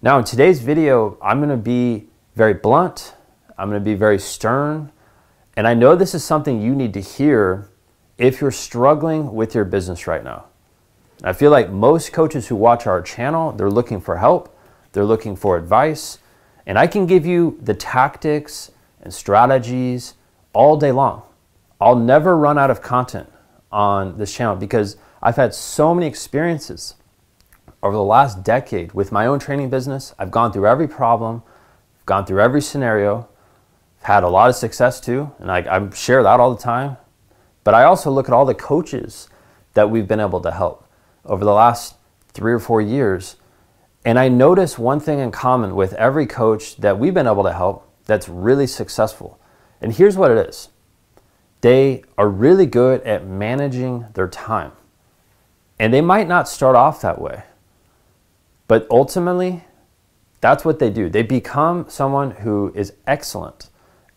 Now in today's video, I'm going to be very blunt, I'm going to be very stern, and I know this is something you need to hear if you're struggling with your business right now. I feel like most coaches who watch our channel, they're looking for help, they're looking for advice, and I can give you the tactics and strategies all day long. I'll never run out of content on this channel because I've had so many experiences over the last decade with my own training business. I've gone through every problem, gone through every scenario, had a lot of success too, and I share that all the time. But I also look at all the coaches that we've been able to help over the last 3 or 4 years, and I notice one thing in common with every coach that we've been able to help that's really successful. And here's what it is. They are really good at managing their time. And they might not start off that way, but ultimately, that's what they do. They become someone who is excellent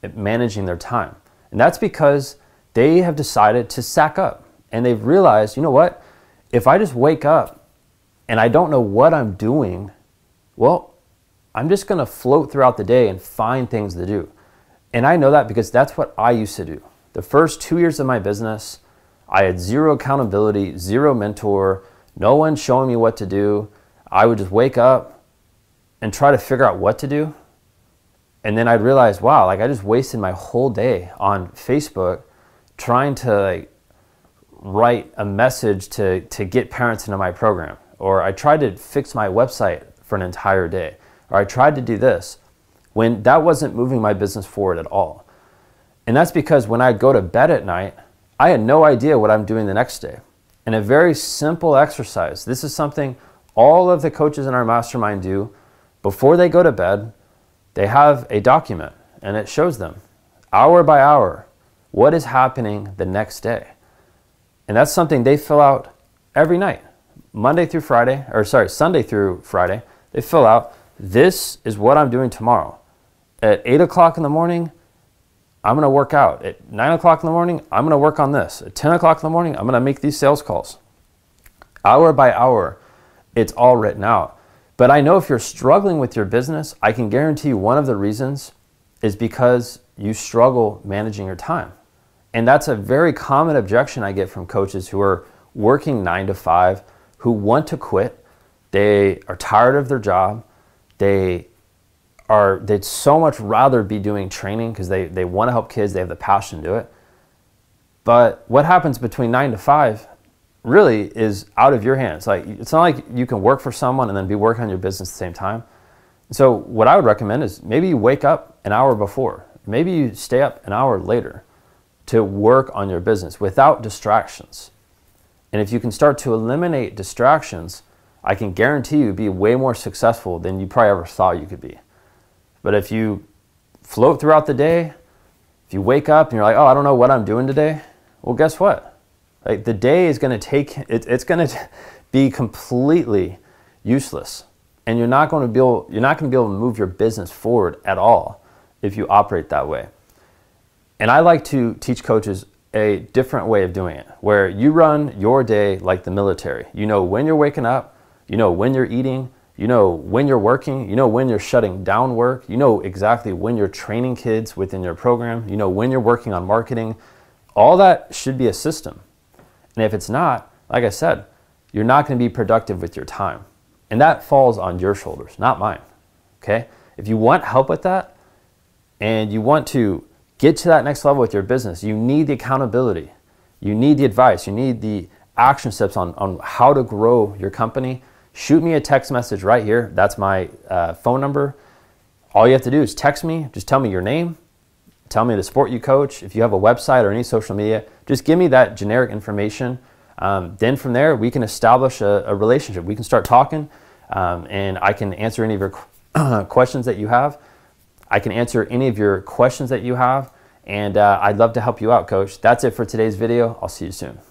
at managing their time. And that's because they have decided to sack up. And they've realized, you know what? If I just wake up and I don't know what I'm doing, well, I'm just going to float throughout the day and find things to do. And I know that because that's what I used to do. The first 2 years of my business, I had zero accountability, zero mentor, no one showing me what to do. I would just wake up and try to figure out what to do. And then I'd realize, wow, like I just wasted my whole day on Facebook trying to like write a message to get parents into my program. Or I tried to fix my website for an entire day. Or I tried to do this when that wasn't moving my business forward at all. And that's because when I go to bed at night, I had no idea what I'm doing the next day. And a very simple exercise. This is something all of the coaches in our mastermind do before they go to bed. They have a document and it shows them hour by hour what is happening the next day. And that's something they fill out every night, Monday through Friday, or sorry, Sunday through Friday. They fill out, this is what I'm doing tomorrow. At 8 o'clock in the morning, I'm going to work out. At 9 o'clock in the morning, I'm going to work on this. At 10 o'clock in the morning, I'm going to make these sales calls. Hour by hour, it's all written out. But I know if you're struggling with your business, I can guarantee you one of the reasons is because you struggle managing your time. And that's a very common objection I get from coaches who are working 9 to 5, who want to quit. They are tired of their job. They'd so much rather be doing training because they want to help kids, they have the passion to do it. But what happens between 9 to 5 really is out of your hands. Like, it's not like you can work for someone and then be working on your business at the same time. So what I would recommend is maybe you wake up an hour before, maybe you stay up an hour later to work on your business without distractions. And if you can start to eliminate distractions, I can guarantee you'd be way more successful than you probably ever thought you could be. But if you float throughout the day, if you wake up and you're like, oh, I don't know what I'm doing today. Well, guess what? Like, the day is going to it's going to be completely useless. And you're not going to be able, to move your business forward at all if you operate that way. And I like to teach coaches a different way of doing it, where you run your day like the military. You know when you're waking up, you know when you're eating, you know when you're working, you know when you're shutting down work, you know exactly when you're training kids within your program, you know when you're working on marketing. All that should be a system. And if it's not, like I said, you're not going to be productive with your time. And that falls on your shoulders, not mine. Okay? If you want help with that and you want to get to that next level with your business, you need the accountability. You need the advice. You need the action steps on how to grow your company. Shoot me a text message right here. That's my phone number. All you have to do is text me. Just tell me your name. Tell me the sport you coach. If you have a website or any social media, just give me that generic information. Then from there, we can establish a relationship. We can start talking, and I can answer any of your questions that you have. And I'd love to help you out, Coach. That's it for today's video. I'll see you soon.